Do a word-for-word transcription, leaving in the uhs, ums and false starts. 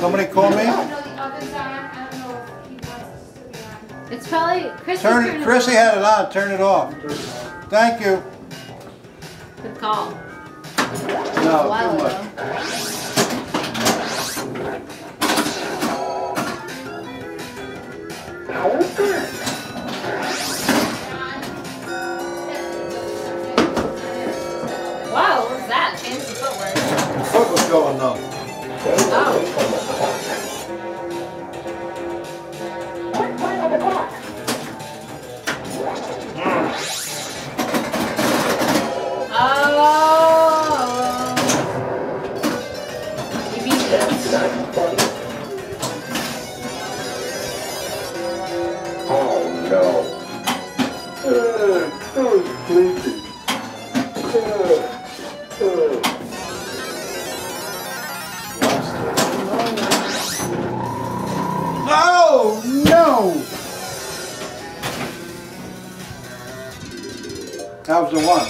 Somebody call me? It's probably Chrissy. Turn it, Chrissy had it on. Turn it off. Thank you. Good call. No, too much. Wow, what was that? Fancy footwear. The foot was going numb. Oh. That was the one.